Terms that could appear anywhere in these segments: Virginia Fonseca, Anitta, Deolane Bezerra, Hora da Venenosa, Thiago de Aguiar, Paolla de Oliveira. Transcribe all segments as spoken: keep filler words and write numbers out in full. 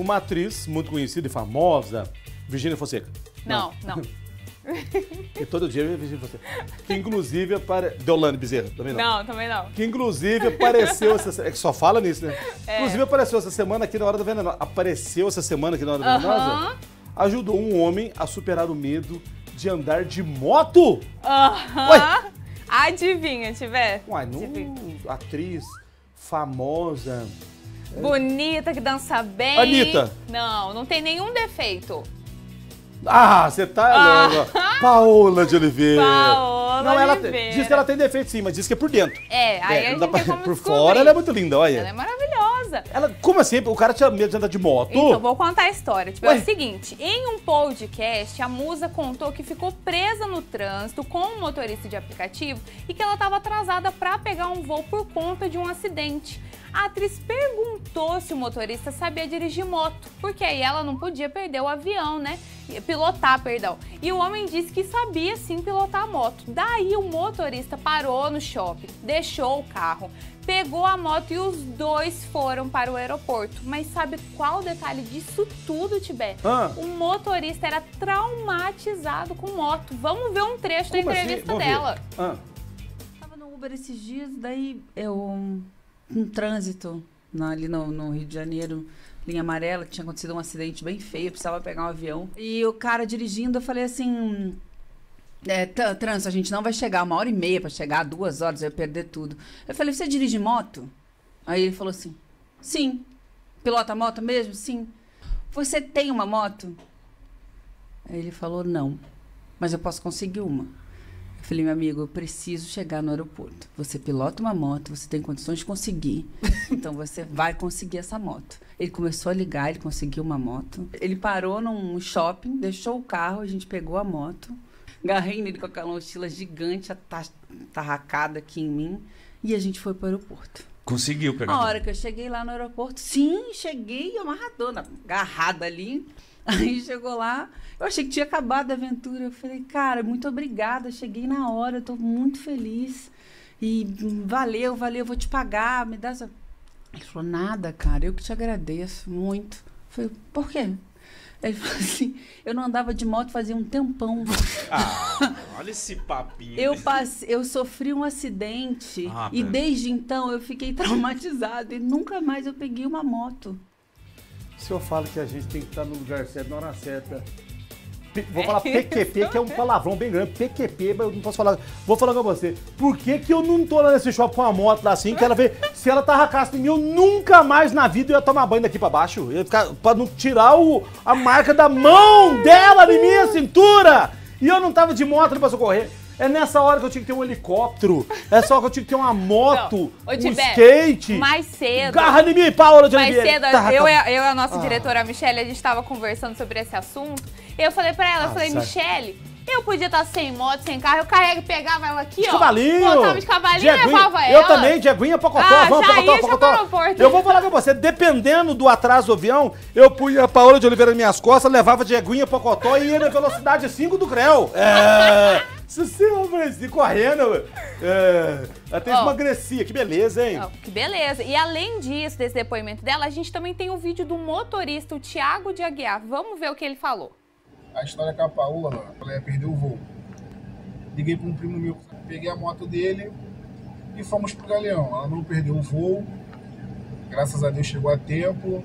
uma atriz muito conhecida e famosa, Virginia Fonseca. Não, não. não. E todo dia eu vejo você. Que inclusive apare... Deolane Bezerra, também não. Não, também não. Que inclusive apareceu essa semana. É que só fala nisso, né? É. Inclusive apareceu essa semana aqui na Hora da Venenosa. Apareceu essa semana aqui na Hora da Venenosa. Uh-huh. Ajudou um homem a superar o medo de andar de moto. Aham. Uh-huh. Adivinha, tiver. Uai, não. Adivinha. Atriz famosa. Bonita, que dança bem. Anitta. Não, não tem nenhum defeito. Ah, você tá louca. Ah. Paolla de Oliveira. Paolla não, ela Oliveira. Diz que ela tem defeito sim, mas diz que é por dentro. É, aí é, a gente tem como por fora ela é muito linda, olha. Ela é maravilhosa. Ela, como assim? O cara tinha medo de andar de moto? Então, vou contar a história. Tipo, é o seguinte, em um podcast, a musa contou que ficou presa no trânsito com um motorista de aplicativo e que ela estava atrasada para pegar um voo por conta de um acidente. A atriz perguntou se o motorista sabia dirigir moto, porque aí ela não podia perder o avião, né? Pilotar, perdão. E o homem disse que sabia sim pilotar a moto. Daí o motorista parou no shopping, deixou o carro, pegou a moto e os dois foram para o aeroporto. Mas sabe qual o detalhe disso tudo, Tibé? Ah. O motorista era traumatizado com moto. Vamos ver um trecho Como da entrevista assim? dela. Ah. Eu tava no Uber esses dias, daí eu... um trânsito na, ali no, no Rio de Janeiro, linha amarela, que tinha acontecido um acidente bem feio, eu precisava pegar um avião. E o cara dirigindo, eu falei assim, é, trânsito, a gente não vai chegar, uma hora e meia pra chegar, duas horas, eu ia perder tudo. Eu falei, você dirige moto? Aí ele falou assim, sim. Pilota moto mesmo? Sim. Você tem uma moto? Aí ele falou, não, mas eu posso conseguir uma. Eu falei, meu amigo, eu preciso chegar no aeroporto. Você pilota uma moto, você tem condições de conseguir. Então você vai conseguir essa moto. Ele começou a ligar, ele conseguiu uma moto. Ele parou num shopping, deixou o carro, a gente pegou a moto. Agarrei nele com aquela mochila gigante, atarracada aqui em mim. E a gente foi pro aeroporto. Conseguiu pegar? Na hora que eu cheguei lá no aeroporto, sim, cheguei amarradona, agarrada ali. Aí chegou lá, eu achei que tinha acabado a aventura. Eu falei, cara, muito obrigada, cheguei na hora, eu tô muito feliz. E valeu, valeu, vou te pagar, me dá essa... Ele falou, nada, cara, eu que te agradeço, muito. Eu falei, por quê? Ele falou assim, eu não andava de moto fazia um tempão. Ah, olha esse papinho. Eu, passe... eu sofri um acidente ah, e desde então eu fiquei traumatizado e nunca mais eu peguei uma moto. Se eu falo que a gente tem que estar no lugar certo, na hora certa... P vou falar P Q P, que é um palavrão bem grande. P Q P, mas eu não posso falar... Vou falar com você. Por que que eu não tô lá nesse shopping com uma moto lá assim, que ela veio... Se ela tarracasse em mim, eu nunca mais na vida ia tomar banho daqui pra baixo. Eu ia ficar... Pra não tirar o, a marca da mão dela de minha cintura. E eu não tava de moto pra socorrer. É nessa hora que eu tinha que ter um helicóptero. É só que eu tinha que ter uma moto, não, um Tibete, skate. Mais cedo. Garra em mim, Paolla de Oliveira. Mais cedo, tá, eu, tá. eu, eu a nossa ah. diretora, a Michelle, a gente estava conversando sobre esse assunto. Eu falei pra ela, eu ah, falei, certo. Michelle, eu podia estar sem moto, sem carro. Eu carrego, pegava ela aqui, de ó. Cavalinho. Voltava de cavalinho e levava ela. Eu também, Dieguinha, Pocotó, ah, vamos, já Pocotó, ia, Pocotó. Já eu vou falar com você, dependendo do atraso do avião, eu punha a Paolla de Oliveira nas minhas costas, levava Dieguinha, Pocotó e ia na velocidade cinco do Creu. É... Se você emagrecer correndo, é, até emagrecia, que beleza, hein? Oh, que beleza. E além disso, desse depoimento dela, a gente também tem o vídeo do motorista, o Thiago de Aguiar. Vamos ver o que ele falou. A história com a Paolla, mano, ela ia perder o voo. Liguei para um primo meu, peguei a moto dele e fomos pro Galeão. Ela não perdeu o voo, graças a Deus chegou a tempo.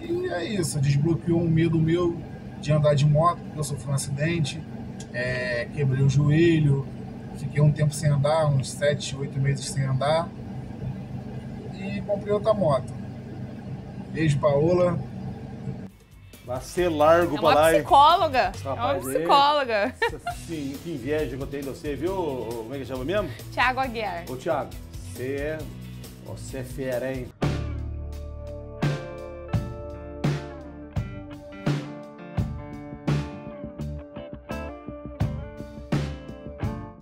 E é isso, desbloqueou um medo meu de andar de moto, porque eu sofri um acidente. É, quebrei o joelho, fiquei um tempo sem andar, uns sete, oito meses sem andar e comprei outra moto. Beijo, Paolla. Vai ser largo é pra lá. É uma psicóloga. É uma psicóloga. Sim, que inveja que eu tenho de você, viu? Como é que chama mesmo? Thiago Aguiar. Ô, Thiago, você é... Você é fera, hein?